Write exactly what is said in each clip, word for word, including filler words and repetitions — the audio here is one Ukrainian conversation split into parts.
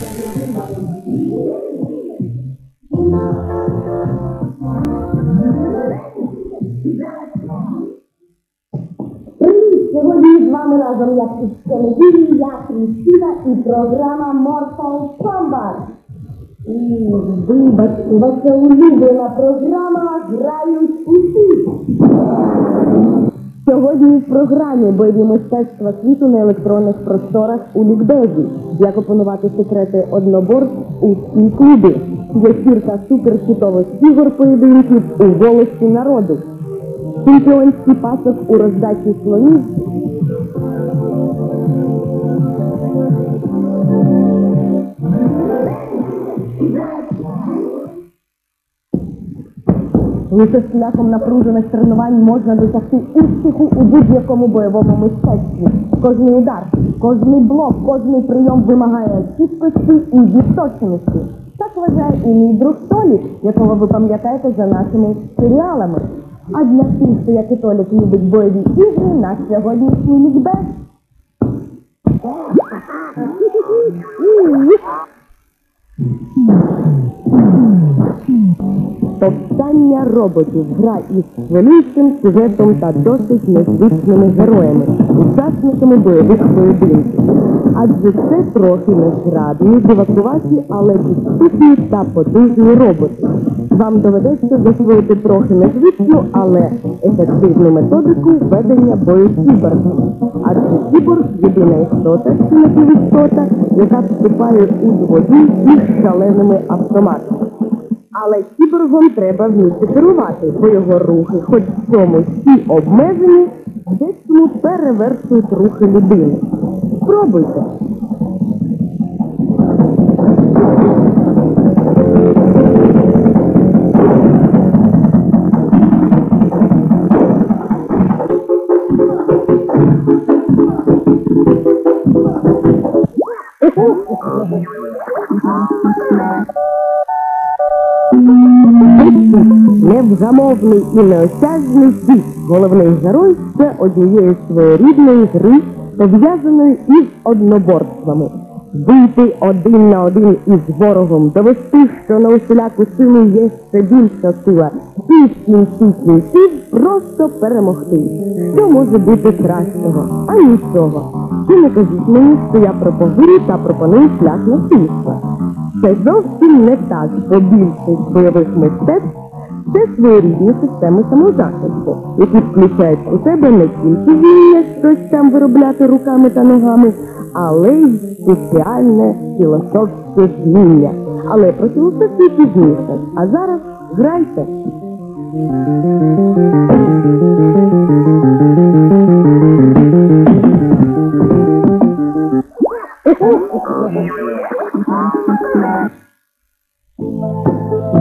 Сьогодні з вами разом, як і в понеділі, я Кристина і програма Mortal Kombat. І, вибачте, ваша улюблена програма «Грають Усі». Сьогодні в програмі бойові мистецтва світу на електронних просторах у Лікбезі, як опанувати секрети одноборств у Шпіль Клубі, вечірка суперхітових ігор поєдинків у «Голосі Народу», чемпіонський пасок у роздачі слонів, лише шляхом напружених тренувань можна досягти успіху у будь-якому бойовому мистецтві. Кожний удар, кожний блок, кожний прийом вимагає чіткості і відточеності. Так вважає і мій друг Толік, якого ви пам'ятаєте за нашими серіалами. А для тих, хто, як і Толік, любить бойові ігри, наш сьогоднішній лікбез. Топтання роботів, гра із хвилюючим сюжетом та досить незвичними героями, учасниками бойових поєдинків. Адже це трохи незграбні, дивакуваті, але підступні та потужні роботи. Вам доведеться засвоїти трохи незвичну, але ефективну методику ведення бою з кіборгом. Адже кіборг – єдина істота, чи напівістота, яка вступає у двобій із шаленими автоматами. Але кіборгом треба вміти керувати, бо його рухи, хоч в цьому всі обмежені, десь перевершують рухи людини. Спробуйте! Невгамовний і неосяжний світ. Головний герой – це однієї своєрідної гри, пов'язаної із одноборствами. Вийти один на один із ворогом, довести, що на усіляку силу є ще більша сила, і інший світ просто перемогти. Що може бути кращого? А нічого. І не кажіть мені, що я пропагую та пропоную шлях насильства. Це зовсім не так, бо більшість бойових мистецтв це своєрідні системи самозахисту, які включають у себе не тільки вміння щось там виробляти руками та ногами, але й спеціальне філософське вміння. Але про філософію пізніше. А зараз грайте!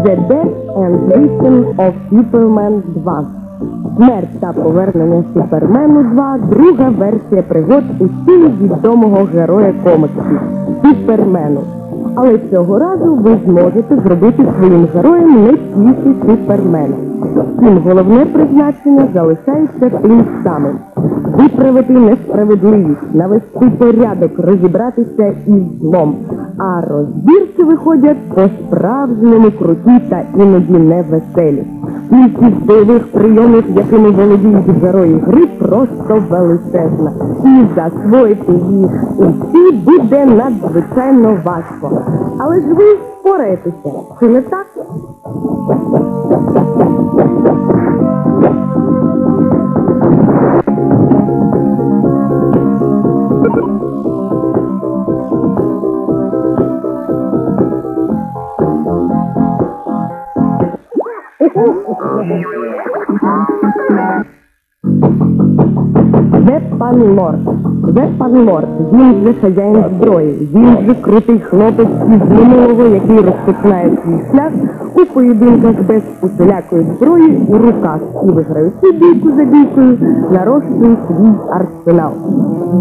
The Death and Return of Superman два. Смерть та повернення Супермену два – друга версія пригод у стилі відомого героя коміксів – Супермену. Але цього разу ви зможете зробити своїм героєм не тільки Супермена. Втім, головне призначення залишається тим самим – виправити несправедливість, навести порядок, розібратися із злом. А розбірки виходять по-справжньому круті та іноді невеселі. Кількість бойових прийомів, якими володіють герої гри, просто величезна. І засвоїти їх усі буде надзвичайно важко. Але ж ви впораєтеся, чи не так? WeaponLord. WeaponLord. Він же хазяїн зброї. Він же крутий хлопець із минулого, який розпочинає свій шлях у поєдинках без усілякої зброї у руках і виграючи бійку за бійкою, нарощує свій арсенал.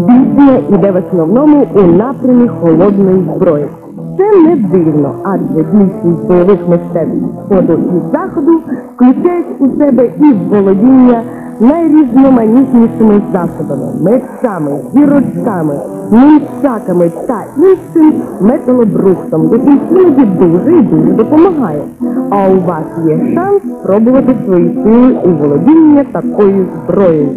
Бійка іде в основному у напрямі холодної зброї. Це не дивно, адже більшість бойових мистецтв сходу і заходу включають у себе і володіння найрізноманітнішими засобами, мерцями, зірочками, німчаками та іншим металобрухтом, який іноді дуже і дуже допомагає. А у вас є шанс спробувати свої сили у володіння такою зброєю.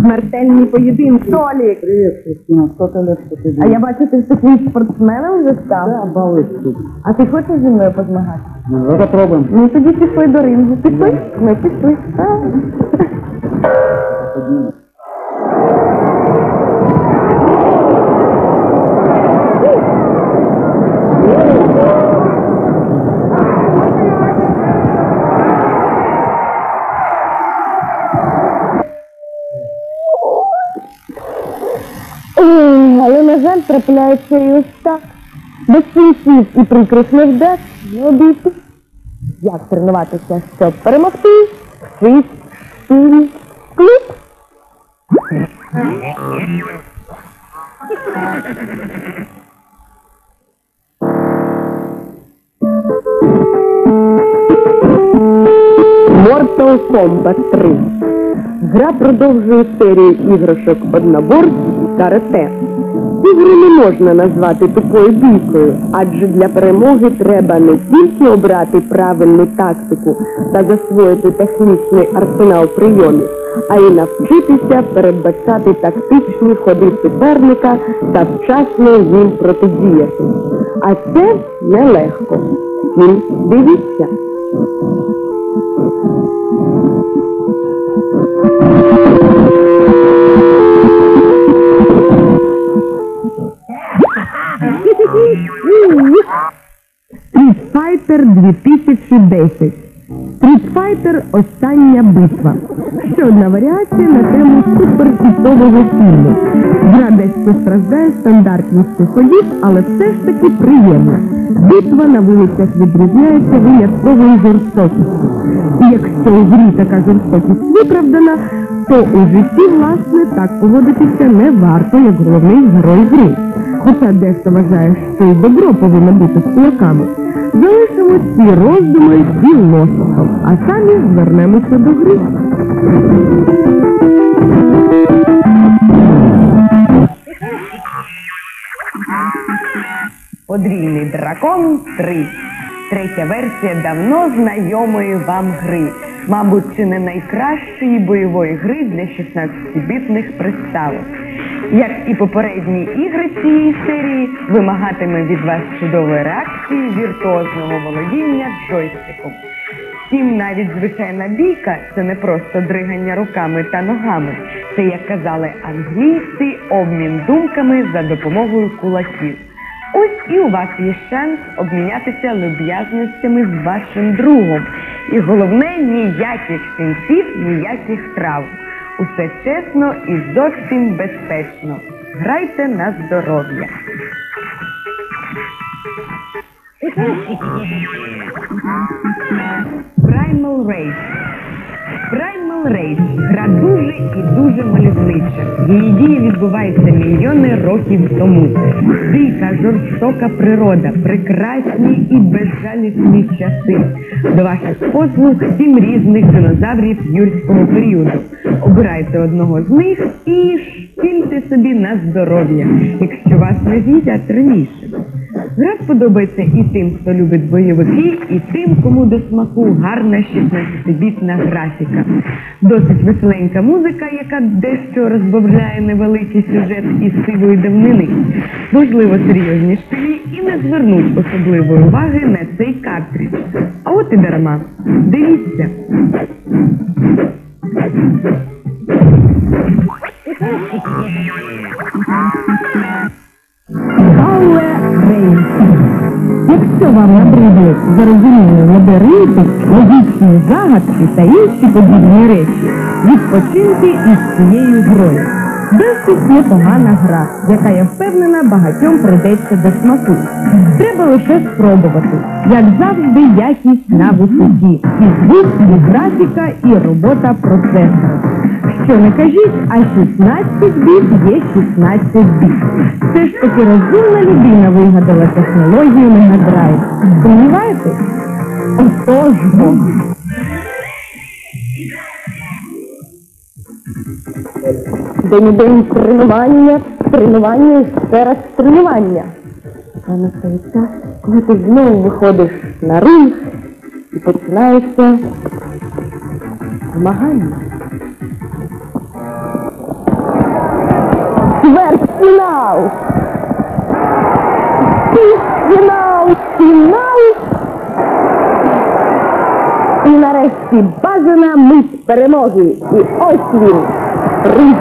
Смертельні поєдинки. Толік! Привіт, Кристина. сто лет, що ти. А я бачу, ти такий спортсменом вже став. Так, балик тут. А ти хочеш зі мною позмагати? Ну, давай попробуємо. Ну, тоді пішли до рингу. Пішли? Ми пішли. Трапляється і ось так. Без суїцид і прикрикних вдач не обійти. Як тренуватися, щоб перемогти? Хит, шпіль, клуб. Мортал Комбат три. Гра продовжує серію іграшок одноборств карате. Ігри не можна назвати такою бійкою, адже для перемоги треба не тільки обрати правильну тактику та засвоїти технічний арсенал прийомів, а й навчитися передбачати тактичні ходи суперника та вчасно їм протидіяти. А це нелегко. Тим дивіться. Street Fighter дві тисячі десять. Street Fighter – остання битва. Ще одна варіація на тему суперхітового фільму. Гра дещо страждає стандартністю ходів, але все ж таки приємна. Битва на вулицях відрізняється винятковою жорстокістю. І якщо у грі така жорстокість виправдана, то у житті, власне, так поводитися не варто, як головний герой гри. Хоча дехто вважає, що й добро повинно бути з кулаками. Залишимо ці роздуми філософом, а самі звернемося до гри. Подвійний дракон три. Третя версія давно знайомої вам гри. Мабуть, чи не найкращої бойової гри для шістнадцятибітних приставок. Як і попередні ігри цієї серії, вимагатиме від вас чудової реакції, віртуозного володіння джойстиком. Втім, навіть звичайна бійка – це не просто дригання руками та ногами. Це, як казали англійці, обмін думками за допомогою кулаків. Ось і у вас є шанс обмінятися люб'язностями з вашим другом. І головне – ніяких синців, ніяких травм. Усе чесно і зовсім безпечно. Грайте на здоров'я. Primal Rage. Primal Rage – гра дуже і дуже мальовнича. Її дії відбуваються мільйони років тому. Дика, жорстока природа, прекрасні і безжалісні часи. До ваших послуг сім різних динозаврів юрського періоду. Обирайте одного з них і шпільте собі на здоров'я, якщо вас не з'їдять раніше. Гра сподобається і тим, хто любить бойовики, і тим, кому до смаку гарна шістнадцятибітна графіка. Досить веселенька музика, яка дещо розбавляє невеликий сюжет із сивої давнини. Можливо, серйозні шпилі і не звернуть особливої уваги на цей картридж. А от і дарма. Дивіться. Якщо вам набридують зарозумілі лабіринти, логічні загадки та інші подібні речі, відпочиньте із цією грою. Досить непогана гра, яка, я впевнена, багатьом прийдеться до смаку. Треба лише спробувати. Як завжди, якість на висоті. І звук, і графіка, і робота процесора. Що не кажіть, а шістнадцять біт є шістнадцять біт. Все ж таки розумна людина вигадала технологію Мегадрайв. Сумніваєтесь? Отож бо. День день тренування, тренування і ще раз тренування. А настає час, коли ти знову виходиш на ринг і починаєшся змагання. Чвертьфінал! Півфінал! Фінал! І нарешті бажана мить перемоги. І ось він! Ринг!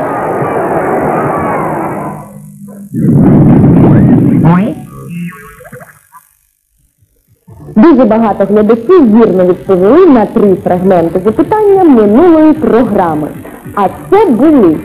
Дуже багато глядачів вірно відповіли на три фрагменти запитання минулої програми. А це були...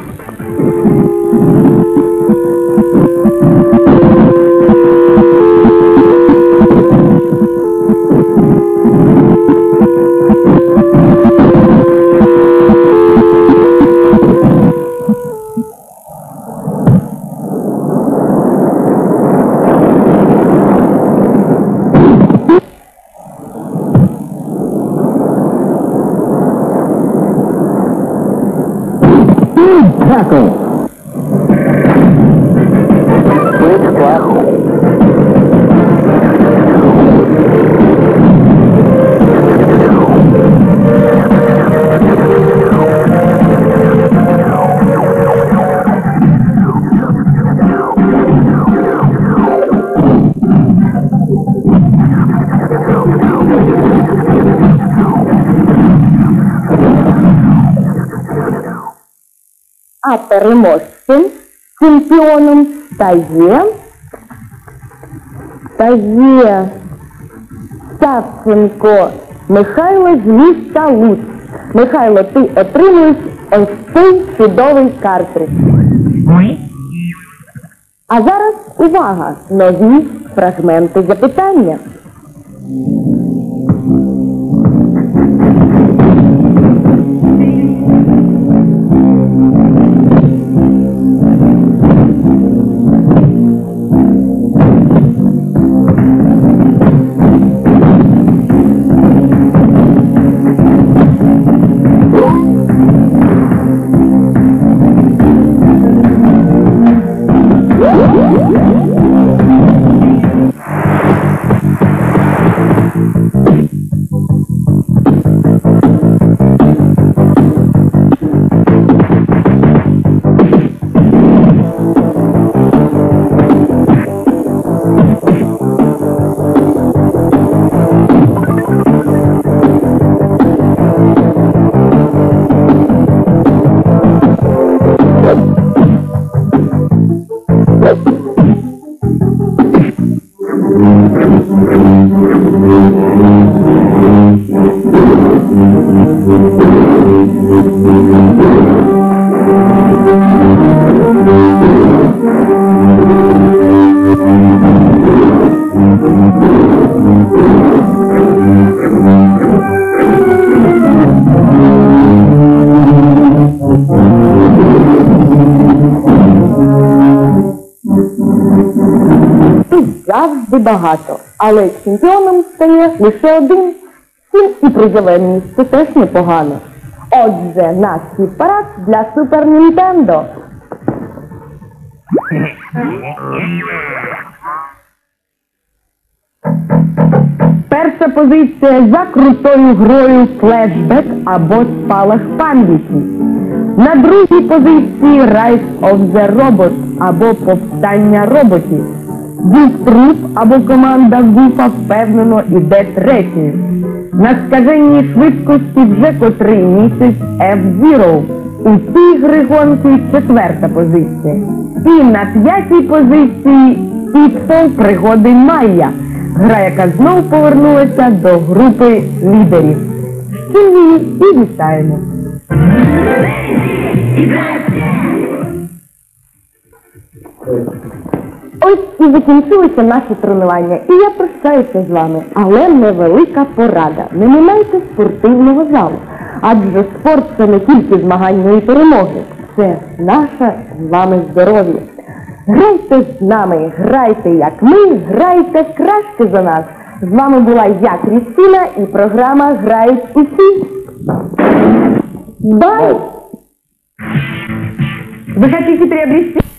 А переможцем, чемпіоном та є, та є Савченко Михайло з міста Луч. Михайло, ти отримуєш ось цей чудовий картридж. А зараз, увага, нові фрагменти запитання. Багато, але чемпіоном стає лише один. Сім і призове місце теж непогано. Отже, наш хіт-парад для Супер Нінтендо. Перша позиція за крутою грою Flashback або Спалах пам'яті. На другій позиції Rise of the Robot або Повстання роботів. Goof Troop або команда Гуфа впевнено іде третьою. На скаженій швидкості вже котрий місяць Ф-зеро. У цій гри гонки четверта позиція. І на п'ятій позиції Pitfall: Пригоди Майя. Гра, яка знов повернулася до групи лідерів. З чим її і вітаємо. Ось і закінчилися наші тренування, і я прощаюся з вами. Але невелика порада. Не минайте спортивного залу. Адже спорт – це не тільки змагання і перемоги. Це наше з вами здоров'я. Грайте з нами, грайте як ми, грайте краще за нас. З вами була я, Кристина, і програма «Грають Усі». Бай! Вы хотите приобрести...